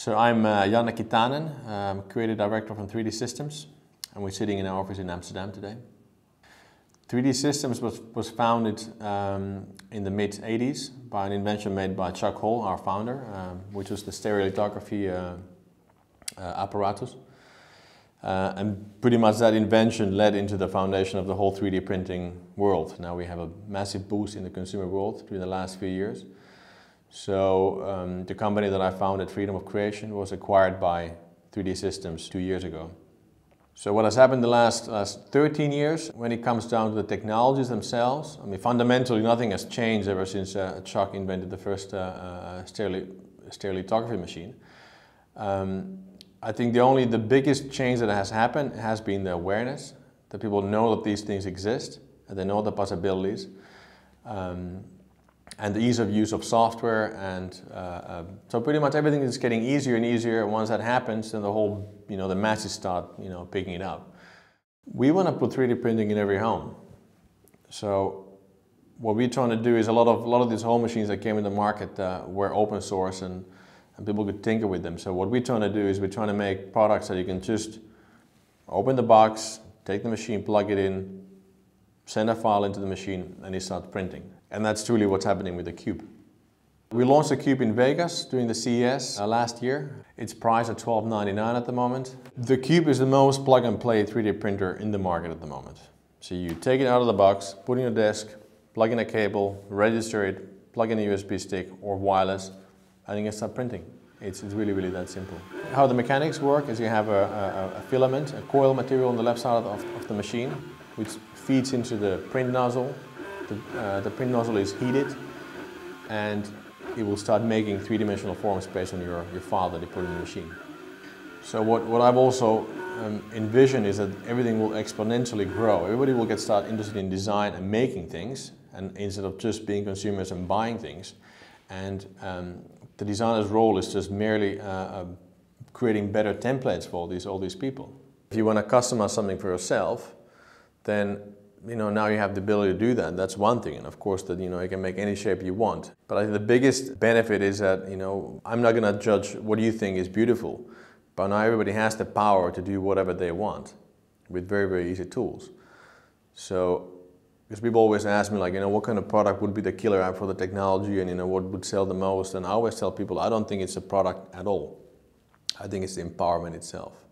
So I'm Janne Kyttanen, Creative Director from 3D Systems, and we're sitting in our office in Amsterdam today. 3D Systems was founded in the mid-80s by an invention made by Chuck Hull, our founder, which was the stereolithography apparatus. And pretty much that invention led into the foundation of the whole 3D printing world. Now we have a massive boost in the consumer world through the last few years. So the company that I founded, Freedom of Creation, was acquired by 3D Systems 2 years ago. So what has happened the last 13 years, when it comes down to the technologies themselves, I mean, fundamentally nothing has changed ever since Chuck invented the first stereolithography machine. I think the biggest change that has happened has been the awareness, that people know that these things exist, and they know the possibilities, and the ease of use of software, and so pretty much everything is getting easier and easier. Once that happens, then the whole, the masses start, picking it up. We want to put 3D printing in every home. So what we're trying to do is a lot of these home machines that came in the market were open source, and people could tinker with them. So what we're trying to do is we're trying to make products that you can just open the box, take the machine, plug it in, send a file into the machine, and it starts printing. And that's truly what's happening with the Cube. We launched the Cube in Vegas during the CES last year. It's priced at $12.99 at the moment. The Cube is the most plug-and-play 3D printer in the market at the moment. So you take it out of the box, put it on your desk, plug in a cable, register it, plug in a USB stick or wireless, and you can start printing. It's really, really that simple. How the mechanics work is you have a filament, a coil material on the left side of the machine, which feeds into the print nozzle. The print nozzle is heated, and it will start making three-dimensional forms based on your file that you put in the machine. So what I've also envisioned is that everything will exponentially grow. Everybody will get started interested in design and making things, and instead of just being consumers and buying things. And the designer's role is just merely creating better templates for all these people. If you want to customize something for yourself, then now you have the ability to do that. That's one thing, and of course that you can make any shape you want. But I think the biggest benefit is that I'm not going to judge what you think is beautiful, but now everybody has the power to do whatever they want with very, very easy tools. So. Because people always ask me, what kind of product would be the killer app for the technology, and what would sell the most, and I always tell people I don't think it's a product at all. I think it's the empowerment itself.